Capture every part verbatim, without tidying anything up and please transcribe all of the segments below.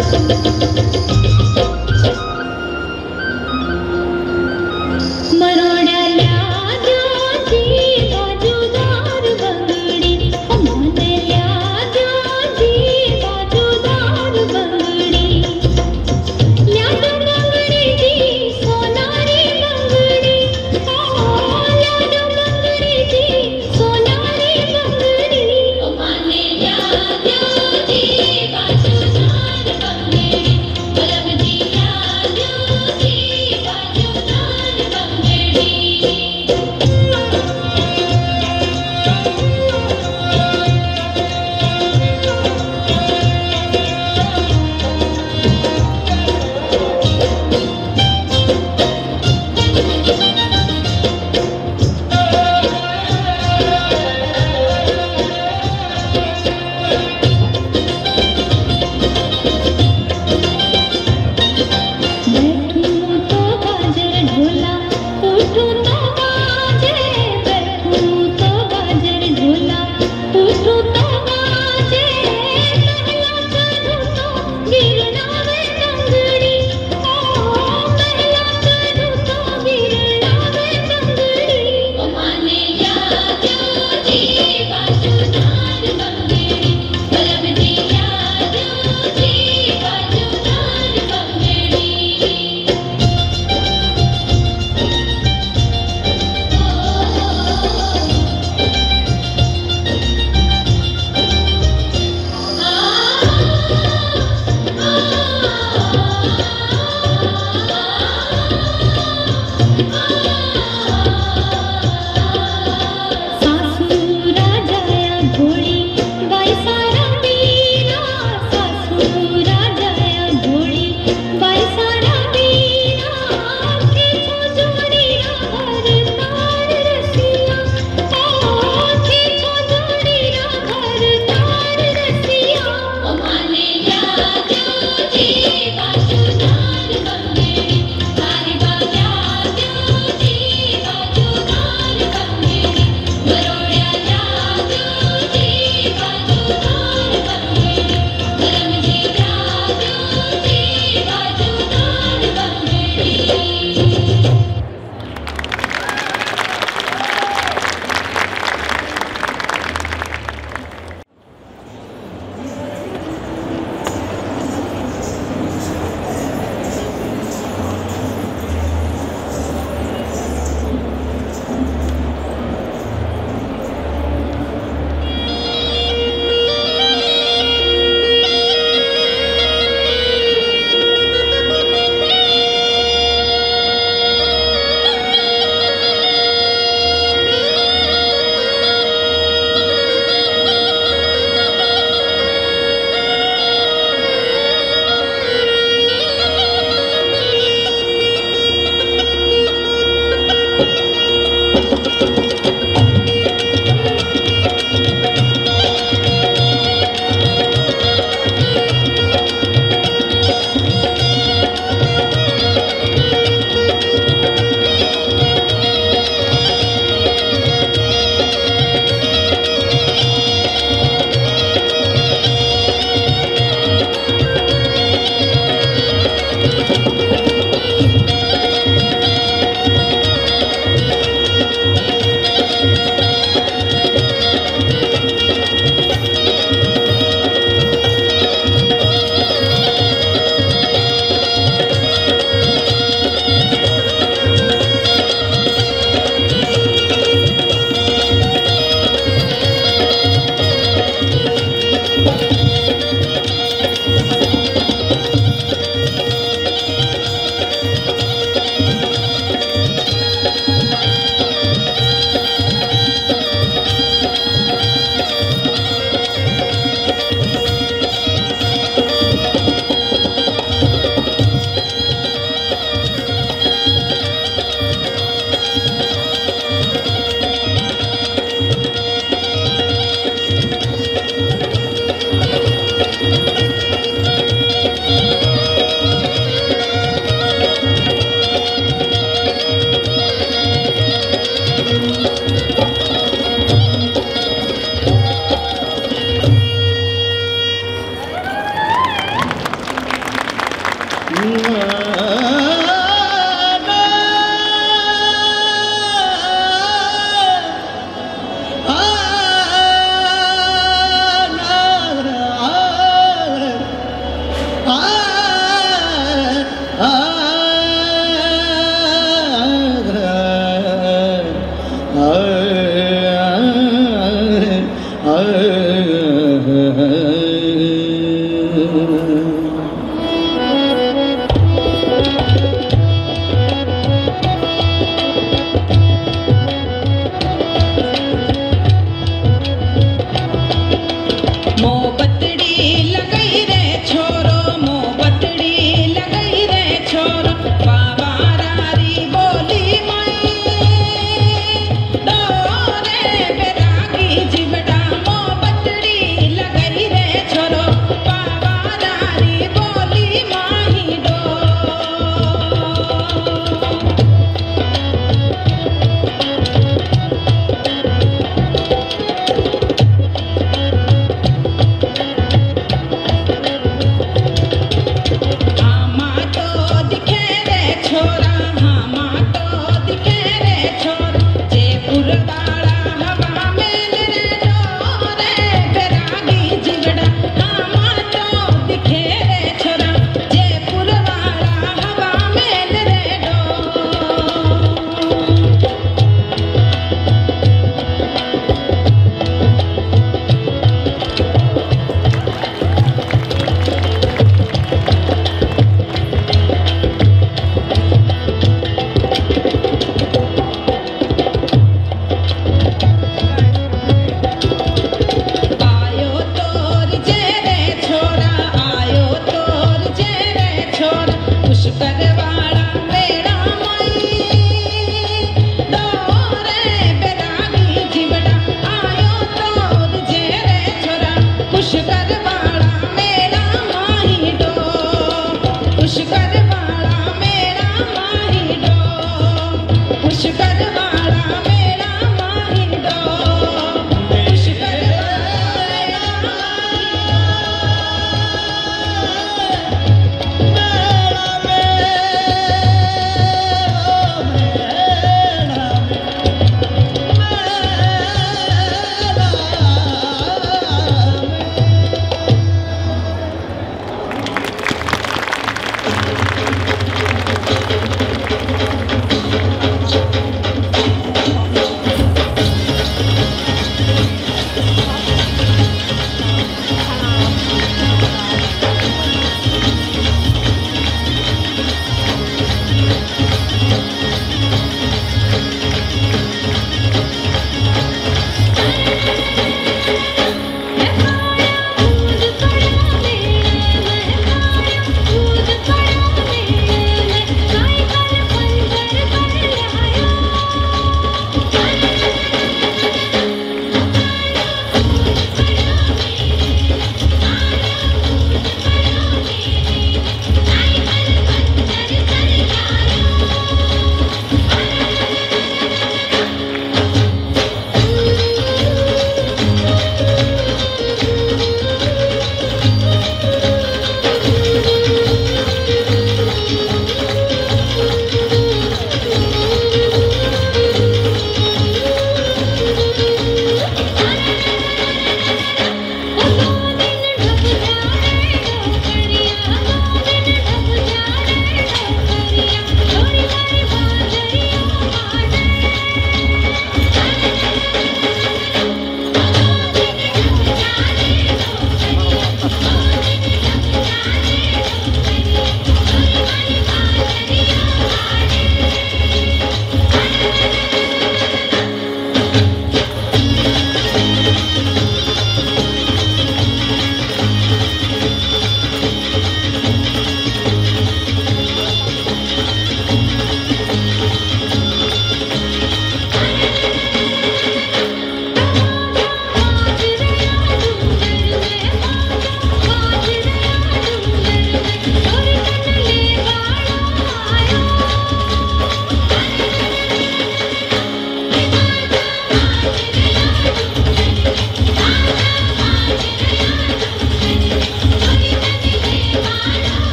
Thank you.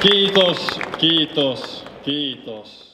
Kiitos, kiitos, kiitos.